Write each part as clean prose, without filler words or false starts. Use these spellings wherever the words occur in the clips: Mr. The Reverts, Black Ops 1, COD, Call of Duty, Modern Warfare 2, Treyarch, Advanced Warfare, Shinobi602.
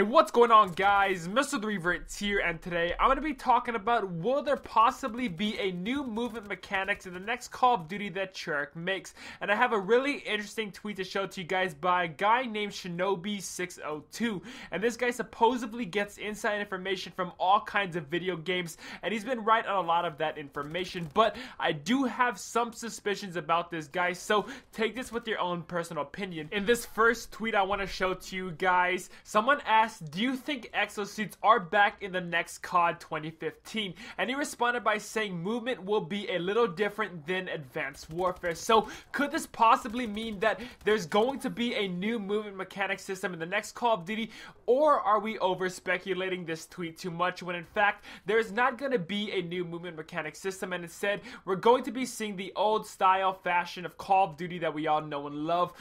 Hey, what's going on, guys? Mr. The Reverts here, and today I'm going to be talking about, will there possibly be a new movement mechanics in the next Call of Duty that Treyarch makes? And I have a really interesting tweet to show to you guys by a guy named Shinobi602, and this guy supposedly gets inside information from all kinds of video games, and he's been right on a lot of that information, but I do have some suspicions about this guy, so take this with your own personal opinion. In this first tweet I want to show to you guys, someone asked, do you think exosuits are back in the next COD 2015? And he responded by saying movement will be a little different than Advanced Warfare. So could this possibly mean that there's going to be a new movement mechanic system in the next Call of Duty? Or are we over speculating this tweet too much when in fact there's not going to be a new movement mechanic system, and instead we're going to be seeing the old style fashion of Call of Duty that we all know and love?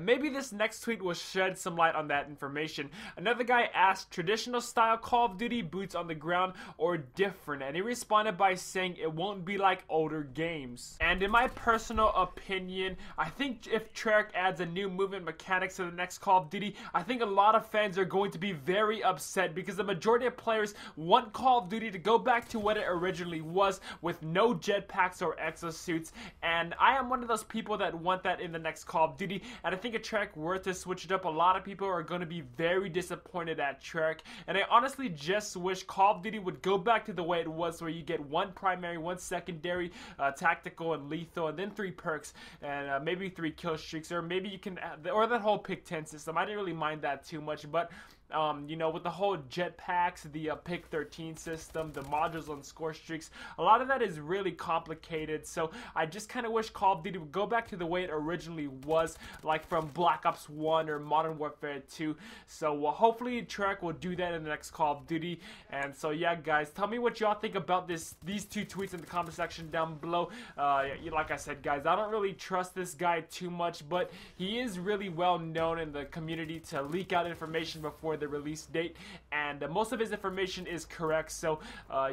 Maybe this next tweet will shed some light on that information. Another guy asked, traditional style Call of Duty, boots on the ground, or different? And he responded by saying it won't be like older games. And in my personal opinion, I think if Treyarch adds a new movement mechanics to the next Call of Duty, I think a lot of fans are going to be very upset, because the majority of players want Call of Duty to go back to what it originally was, with no jetpacks or exosuits. And I am one of those people that want that in the next Call of Duty, and I think if Treyarch were to switch it up, a lot of people are going to be very disappointed at Treyarch, and I honestly just wish Call of Duty would go back to the way it was, where you get one primary, one secondary, tactical and lethal, and then three perks, and maybe three kill streaks, or maybe you can, or that whole pick 10 system. I didn't really mind that too much, but you know, with the whole jetpacks, the pick 13 system, the modules on score streaks, a lot of that is really complicated. So I just kind of wish Call of Duty would go back to the way it originally was, like from Black Ops 1 or Modern Warfare 2. So well, hopefully Treyarch will do that in the next Call of Duty. And so yeah, guys, tell me what y'all think about these two tweets in the comment section down below. Like I said, guys, I don't really trust this guy too much, but he is really well known in the community to leak out information before the release date, and most of his information is correct. So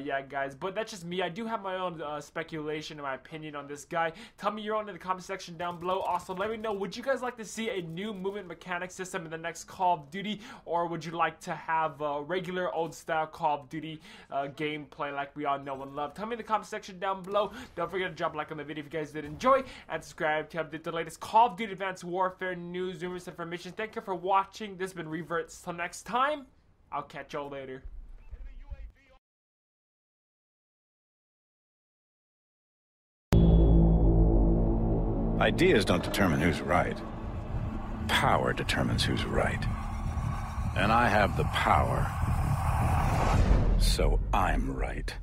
yeah, guys, but that's just me. I do have my own speculation and my opinion on this guy. Tell me your own in the comment section down below. Also, let me know, would you guys like to see a new movement mechanic system in the next Call of Duty, or would you like to have regular old style Call of Duty gameplay like we all know and love? Tell me in the comment section down below. Don't forget to drop a like on the video if you guys did enjoy, and subscribe to update the latest Call of Duty Advanced Warfare news, rumors, information. Thank you for watching. This has been Reverts. Till next time, I'll catch y'all later. Ideas don't determine who's right. Power determines who's right. And I have the power, so I'm right.